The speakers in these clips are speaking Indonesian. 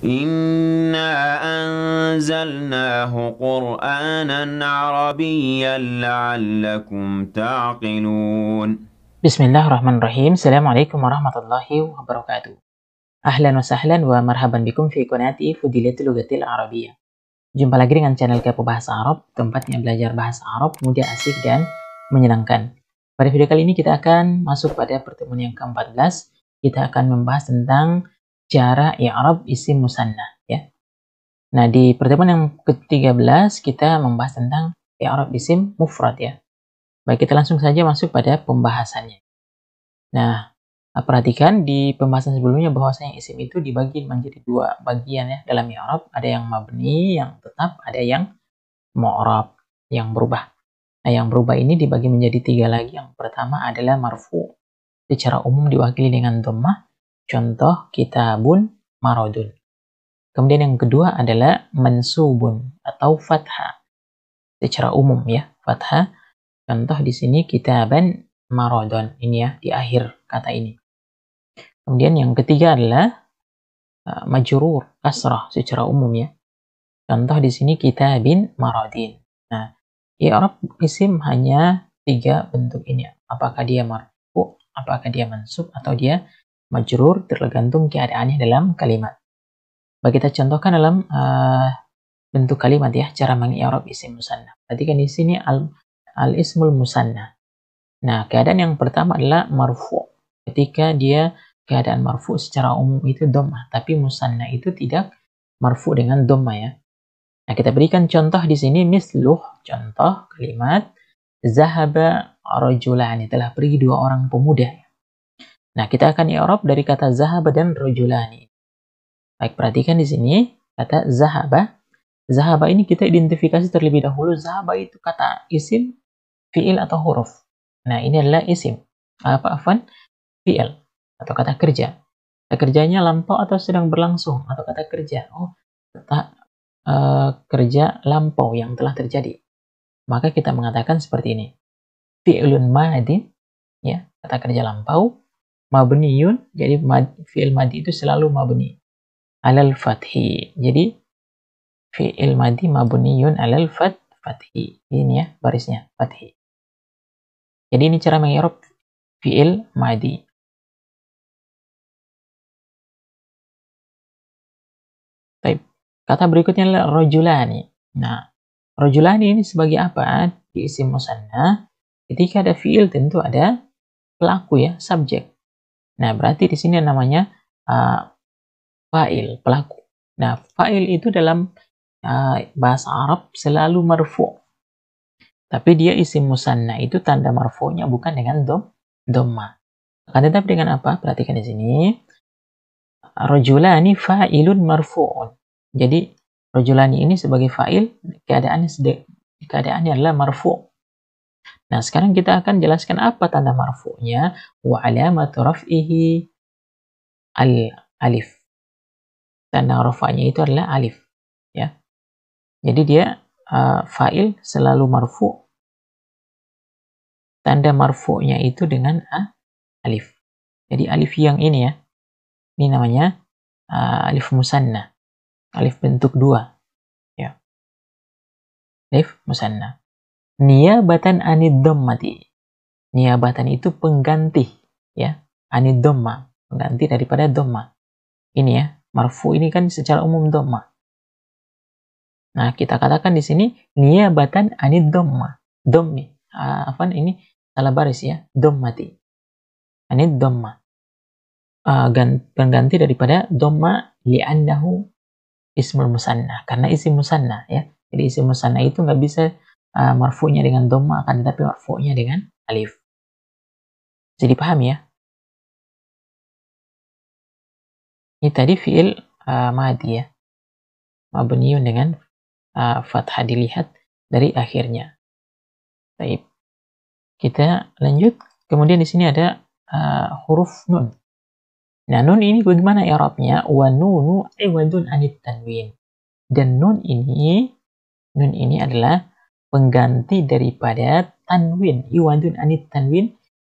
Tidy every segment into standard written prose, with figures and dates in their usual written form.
إنا أنزلناه قرآنا عربيا لعلكم تعقلون. بسم الله الرحمن الرحيم. السلام عليكم ورحمة الله وبركاته. أهلا وسهلا ومرحبا بكم في قناة فضيلة اللغة العربية. Jumpa lagi dengan channel Kepo Bahasa Arab, tempatnya belajar bahasa Arab mudah, asik, dan menyenangkan. Pada video kali ini kita akan masuk pada pertemuan yang ke-14. Kita akan membahas tentang cara i'rab isim musanna, ya. Nah, di pertemuan yang ke-13 kita membahas tentang i'rab isim mufrad, ya. Baik, kita langsung saja masuk pada pembahasannya. Nah, perhatikan di pembahasan sebelumnya bahwasanya isim itu dibagi menjadi dua bagian, ya, dalam i'rab. Ada yang mabni, yang tetap, ada yang mu'rab, yang berubah. Nah, yang berubah ini dibagi menjadi tiga lagi. Yang pertama adalah marfu, secara umum diwakili dengan dhammah, contoh kitabun, maradun. Kemudian yang kedua adalah mansubun atau fathah, secara umum, ya, fathah, contoh di sini kitaban maradun, ini, ya, di akhir kata ini. Kemudian yang ketiga adalah majrur, kasrah, secara umum, ya. Contoh di sini kitabin maradin. Nah, i'rab isim hanya tiga bentuk ini. Apakah dia marfu, apakah dia mansub, atau dia majrur, tergantung keadaannya dalam kalimat. Bagi kita contohkan dalam bentuk kalimat, ya, cara meng-i'rab isim musanna. Perhatikan di sini al-ismul musanna. Nah, keadaan yang pertama adalah marfu. Ketika dia keadaan marfu secara umum itu dhammah, tapi musanna itu tidak marfu dengan dhammah, ya. Nah, kita berikan contoh di sini misluh, contoh kalimat zahaba rajulani, telah pergi dua orang pemuda. Nah, kita akan i'rab dari kata zahaba dan rajulani. Baik, perhatikan di sini kata zahaba. Zahaba ini kita identifikasi terlebih dahulu, zahaba itu kata isim, fiil atau huruf. Nah, ini adalah isim. Fi'il atau kata kerja. Kata kerjanya lampau atau sedang berlangsung, atau kata kerja. Oh, kata kerja lampau yang telah terjadi. Maka kita mengatakan seperti ini. Fi'ilun madin, ya, kata kerja lampau. Mabniyun, jadi fi'il madi itu selalu mabni alal fathi. Jadi fi'il madi mabniyun alal fathi. Ini, ya, barisnya fathi. Jadi ini cara meng-i'rab fi'il madi. Baik, kata berikutnya adalah rajulani. Nah, rajulani ini sebagai apa? Di isim musanna, ketika ada fiil tentu ada pelaku, ya, subjek. Nah, berarti di sini namanya fa'il, pelaku. Nah, fa'il itu dalam bahasa Arab selalu marfu. Tapi dia isim musanna itu tanda marfu'nya bukan dengan dhammah. Akan tetap dengan apa? Perhatikan di sini. Rajulani fa'ilun marfu'un. Jadi rajulani ini sebagai fa'il, keadaannya adalah marfu'. Nah, sekarang kita akan jelaskan apa tanda marfu'nya. Wa alamatu raf'ihi al-alif. Tanda rafa'nya itu adalah alif, ya. Jadi dia fa'il selalu marfu'. Tanda marfu'nya itu dengan alif. Jadi alif yang ini, ya. Ini namanya alif musanna, alif bentuk dua, ya. Alif musanna. Niyabatan anid dhammati. Niyabatan itu pengganti, ya, anid dhamma, pengganti daripada dhamma. Ini, ya, marfu ini kan secara umum dhamma. Nah, kita katakan di sini niyabatan anid dhamma. Dhammi. Ini salah baris, ya. Dhammati. Anid dhamma. Pengganti daripada dhamma li'annahu ismul musanna, karena isim musanna, ya. Jadi isim musanna itu nggak bisa marfu'nya dengan dhamma, akan tetapi marfu'nya dengan alif. Jadi paham, ya. Ini tadi fi'il madi, ya, mabniun dengan fathah, dilihat dari akhirnya. Baik, kita lanjut. Kemudian di sini ada huruf nun. Nah, nun ini bagaimana i'rabnya? Wa nunu iwadun anit tanwin. Dan nun ini adalah pengganti daripada tanwin, iwadun anit tanwin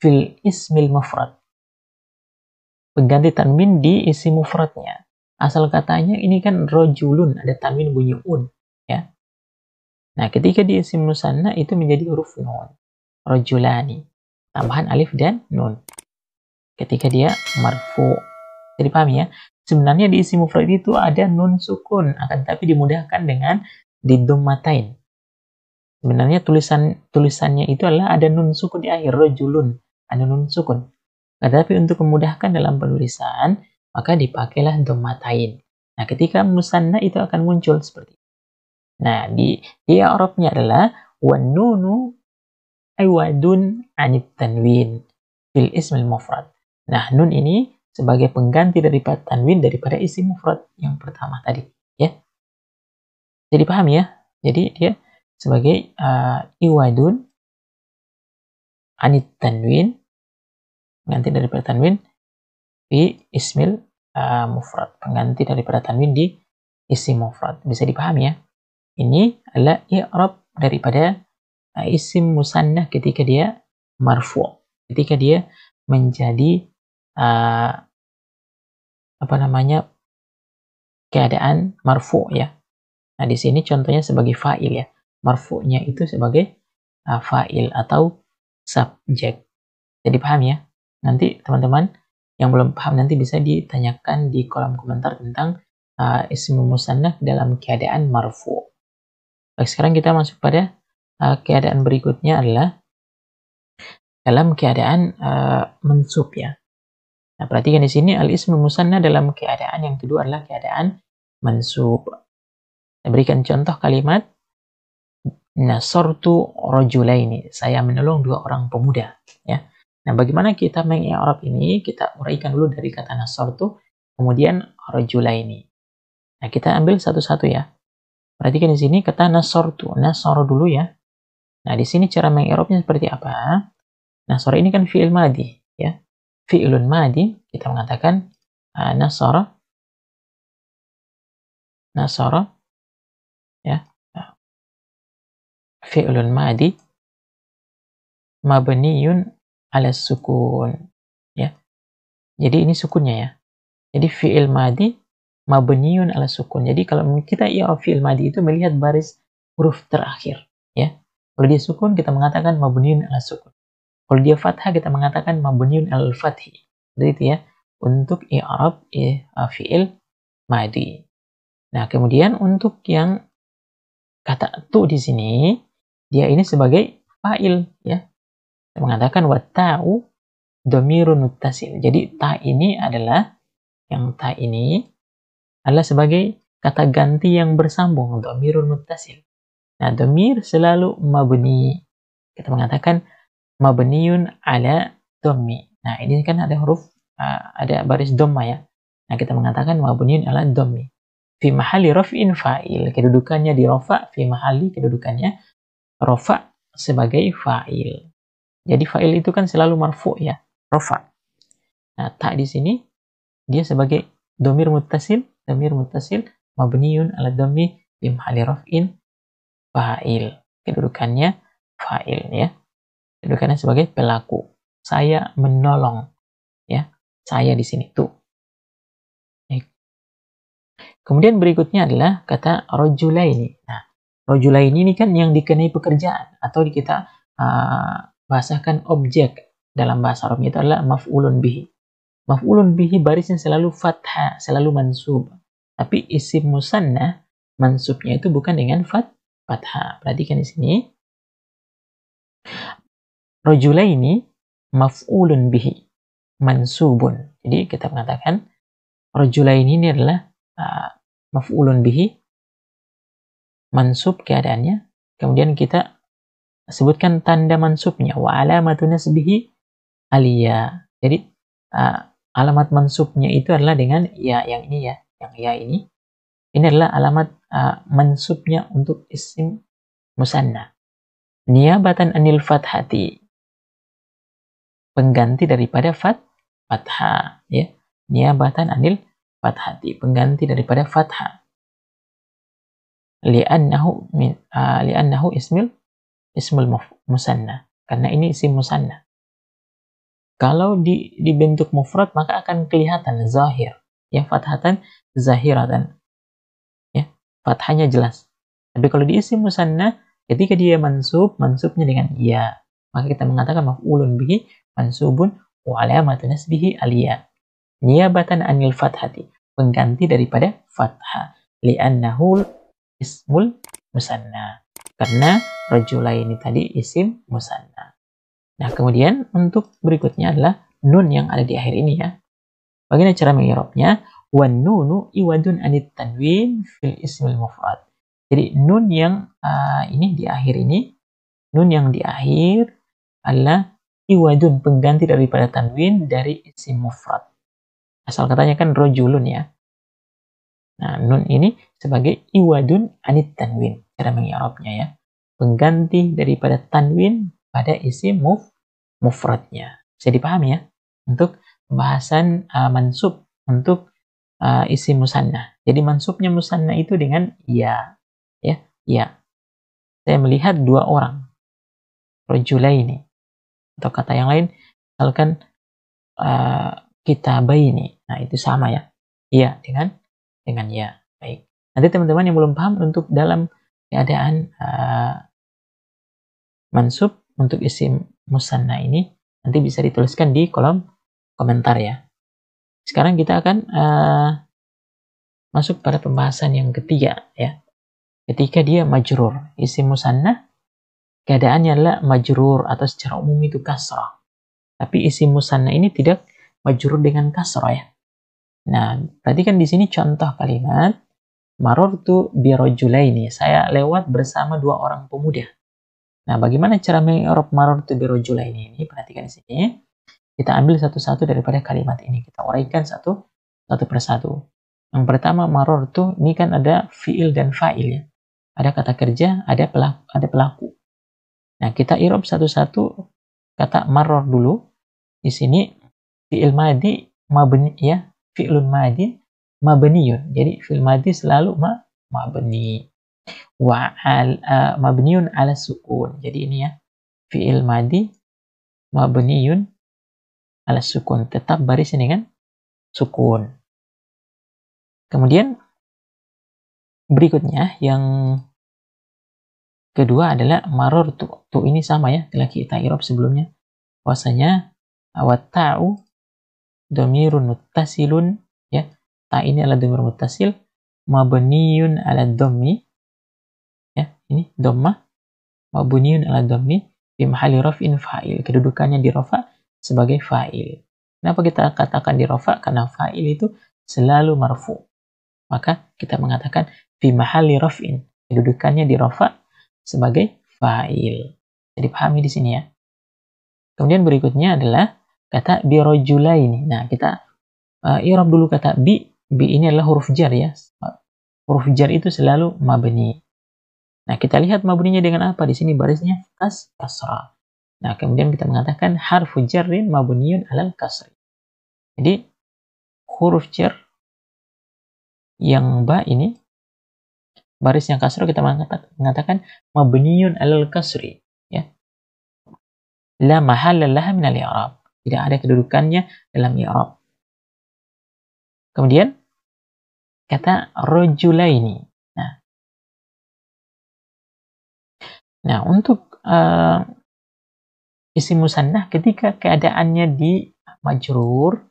fil ismil mufrad. Pengganti tanwin di isim mufradnya. Asal katanya ini kan rojulun, ada tanwin bunyi un, ya. Nah, ketika di isim musanna itu menjadi huruf nun. Rojulani, tambahan alif dan nun. Ketika dia marfu. Jadi paham ya? Sebenarnya di isim mufrad itu ada nun sukun, akan tapi dimudahkan dengan didhammatain. Sebenarnya tulisannya itu adalah ada nun sukun di akhir, rojulun, ada nun sukun. Tetapi untuk memudahkan dalam penulisan, maka dipakailah dhammatain. Nah, ketika musanna itu akan muncul seperti itu. Nah, di i'rabnya adalah wan nunu aywadun anit tanwin fil ismil mufrad. Nah, nun ini sebagai pengganti daripada tanwin daripada isim mufrad yang pertama tadi, ya. Jadi paham ya? Jadi dia sebagai iwadun anit tanwin, pengganti daripada tanwin di ismil mufrad, pengganti daripada tanwin di isim mufrad. Bisa dipahami ya? Ini adalah i'rab daripada isim musanna ketika dia marfu, ketika dia menjadi keadaan marfu ya. Nah, di sini contohnya sebagai fa'il ya. Marfu'nya itu sebagai fa'il atau subjek. Jadi paham ya? Nanti teman-teman yang belum paham nanti bisa ditanyakan di kolom komentar tentang isim musanna dalam keadaan marfu. Baik, sekarang kita masuk pada keadaan berikutnya adalah dalam keadaan mensub ya. Nah, perhatikan di sini al-ismul musanna dalam keadaan yang kedua adalah keadaan mansub. Saya berikan contoh kalimat nasortu rojulaini, saya menolong dua orang pemuda ya. Nah, bagaimana kita meng-i'rab ini? Kita uraikan dulu dari kata nasortu, kemudian rojulaini. Nah, kita ambil satu-satu ya. Perhatikan di sini kata nasortu, nasor dulu ya. Nah, di sini cara meng-i'rabnya seperti apa? Nasor ini kan fi'il madi ya. Fi'ilun madi, kita mengatakan nasor. Nasor ya. Fi'ilun madi mabniyun ala sukun ya. Jadi ini sukunnya ya. Jadi fi'il madi mabniyun ala sukun. Jadi kalau kita i'rab fi'il madi itu melihat baris huruf terakhir ya. Kalau dia sukun kita mengatakan mabniyun ala sukun. Kalau dia fathah kita mengatakan mabniyun ala fathi. Jadi itu ya untuk i'rab fi'il madi. Nah, kemudian untuk yang kata tu di sini dia ini sebagai fa'il ya. Mengatakan wata'u dhamirun muttasil. Jadi ta ini adalah sebagai kata ganti yang bersambung, dhamirun muttasil. Nah, dhamir selalu mabni. Kita mengatakan mabniyun ala dhammi. Nah, ini kan ada huruf ada baris dhamma ya. Nah, kita mengatakan mabniyun ala dhammi. Fi mahali raf'in fa'il. Kedudukannya di rafa', fi mahali kedudukannya rafa' sebagai fa'il. Jadi fa'il itu kan selalu marfu ya, rafa. Nah, tak di sini dia sebagai dhamir muttasil mabniyun ala dhammi bi mahalli raf'in fa'il. Kedudukannya fa'il ya. Kedudukannya sebagai pelaku. Saya menolong ya. Saya di sini tuh. Kemudian berikutnya adalah kata rojulaini. Nah, rojulaini ini kan yang dikenai pekerjaan atau kita bahasakan objek dalam bahasa Arabnya itu adalah maf'ulun bihi. Maf'ulun bihi barisnya selalu fathah, selalu mansub. Tapi isim musanna mansubnya itu bukan dengan fathah. Perhatikan di sini. Rojulaini maf'ulun bihi mansubun. Jadi kita mengatakan rojulaini ini adalah maf'ulun bihi mansub keadaannya. Kemudian kita sebutkan tanda mansubnya wa alamatun nasbihi aliya. Jadi alamat mansubnya itu adalah dengan ya yang ini ya, yang ya ini. Ini adalah alamat mansubnya untuk isim musanna. Niyabatan anil fathati. Pengganti daripada fathah ya. Niyabatan anil fathati, pengganti daripada fathah. Li'annahu min li'annahu ismul musanna, karena ini isim musanna. Kalau dibentuk mufrad maka akan kelihatan zahir ya, fathatan zahiratan. Ya, fathahnya jelas. Tapi kalau di isim musanna, ketika dia mansub, mansubnya dengan ya. Maka kita mengatakan maf'ulun bihi mansubun wa alamatu nasbihi al-ya. Niyabatan anil fathati, pengganti daripada fathah. Li'annahu ismul musanna. Karena rajulaini tadi isim musanna. Nah, kemudian untuk berikutnya adalah nun yang ada di akhir ini ya. Bagaimana cara mengi'rabnya? Wan nunu iwadun anit tanwin fil ismil mufrad. Jadi nun yang di akhir adalah iwadun, pengganti daripada tanwin dari isim mufrad. Asal katanya kan rojulun ya. Nah, nun ini sebagai iwadun anit tanwin. Cara mengi'rabnya ya. Pengganti daripada tanwin pada isim mufradnya. Bisa dipahami ya? Untuk pembahasan mansub untuk isim musanna. Jadi mansubnya musanna itu dengan ya. Ya. Saya melihat dua orang. Rajulaini. Atau kata yang lain, misalkan kitabaini. Nah, itu sama ya. Ya dengan ya. Baik. Nanti teman-teman yang belum paham, untuk dalam keadaan mansub untuk isim musanna ini nanti bisa dituliskan di kolom komentar ya. Sekarang kita akan masuk pada pembahasan yang ketiga ya. Ketika dia majrur, isim musanna keadaannya adalah majrur atau secara umum itu kasrah. Tapi isim musanna ini tidak majrur dengan kasrah ya. Nah, perhatikan di sini contoh kalimat. Marortu birojulaini, saya lewat bersama dua orang pemuda. Nah, bagaimana cara mengi'rab marortu birojulaini ini? Perhatikan di sini. Kita ambil satu-satu daripada kalimat ini. Kita uraikan satu persatu. Yang pertama marortu, ini kan ada fiil dan fa'il ya. Ada kata kerja, ada pelaku. Nah, kita i'rab satu-satu kata maror dulu. Di sini fiil madi mabni ya, fiilun madi mabniyun. Jadi fil madi selalu mabni. Wa mabniyun ala sukun. Jadi ini ya, fiil madi mabniyun ala sukun. Tetap baris ini kan sukun. Kemudian berikutnya yang kedua adalah maror tu ini sama ya, telah kita i'rab sebelumnya. Bahwasanya awata'u dhamirun muttasilun ya. Ta ini adalah dhamir muttasil, mabniyun ala dhammi ya, ini dhammah mabniyun ala dhammi fi mahalli raf'in fa'il, kedudukannya di rafa sebagai fa'il. Kenapa kita katakan di rafa? Karena fa'il itu selalu marfu, maka kita mengatakan fi mahalli raf'in, kedudukannya di rafa sebagai fa'il. Jadi pahami di sini ya. Kemudian berikutnya adalah kata birojulaini. Nah, kita i'rab dulu kata bi. Bi ini adalah huruf jar ya. Huruf jar itu selalu mabni. Nah, kita lihat mabninya dengan apa? Di sini barisnya kasrah. Nah, kemudian kita mengatakan harfu jarrin mabniyun alal kasri. Jadi huruf jar yang ba ini barisnya kasrah, kita mengatakan mabniyun alal kasri ya. La mahalla laha minal i'rab. Tidak ada kedudukannya dalam i'rab. Kemudian kata rojulaini. Nah untuk isim musanna ketika keadaannya di majrur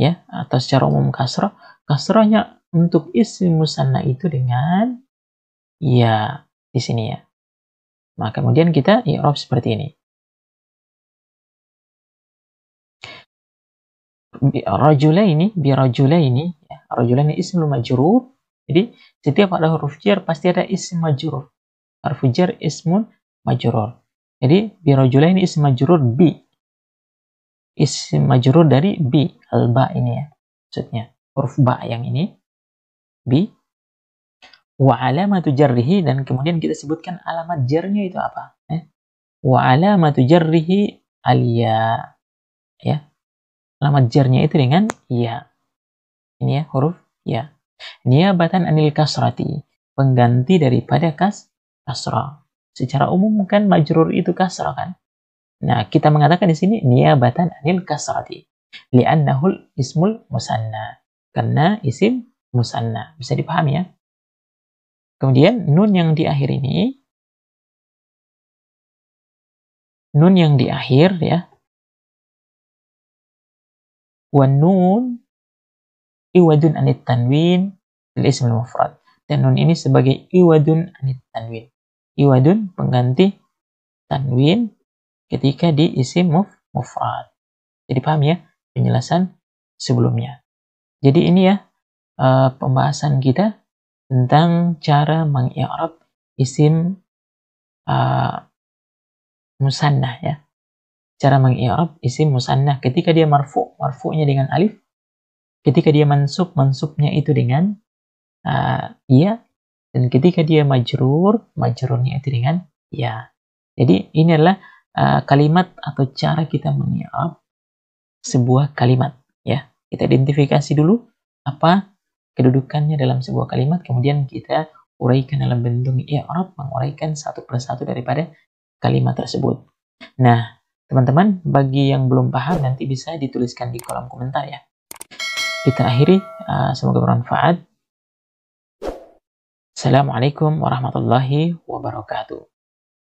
ya, atau secara umum kasrah, kasrahnya untuk isim musanna itu dengan ya di sini ya. Maka kemudian kita i'rab seperti ini. Birajulaini ya, rajulaini ismul majrur. Jadi setiap ada huruf jar pasti ada isim majrur. Harf jar ismun majrur. Jadi birajulaini isim majrur bi. Isim majrur dari bi, alba ini ya. Maksudnya huruf ba yang ini bi. Wa alamatu jarrihi, dan kemudian kita sebutkan alamat jarnya itu apa? Wa alamatu jarrihi alya. Ya. Alamat jarnya itu dengan ya. Ini ya, huruf ya. Niyabatan anil kasrati, pengganti daripada kasrah. Secara umum kan majrur itu kasrah kan? Nah, kita mengatakan di sini niyabatan anil kasrati li'annahul ismul musanna. karena isim musanna. Bisa dipahami ya. Kemudian nun yang di akhir ini, nun yang di akhir ya, wan nun iwadun anit tanwin lil ismil mufrad. Dan nun ini sebagai iwadun anit tanwin. Iwadun pengganti tanwin ketika di isim mufrad. Jadi paham ya penjelasan sebelumnya. Jadi ini ya pembahasan kita tentang cara mengi'rab isim musannah ya. Cara mengi'rab isim musannah ketika dia marfu, marfu'nya dengan alif. Ketika dia mansub, mansubnya itu dengan ya. Dan ketika dia majrur, majrurnya itu dengan ya. Jadi ini adalah kalimat atau cara kita mengi'rab sebuah kalimat ya. Kita identifikasi dulu apa kedudukannya dalam sebuah kalimat, kemudian kita uraikan dalam bentuk i'rab, menguraikan satu persatu daripada kalimat tersebut. Nah, teman-teman, bagi yang belum paham nanti bisa dituliskan di kolom komentar ya. Kita akhiri, semoga bermanfaat. Assalamualaikum warahmatullahi wabarakatuh.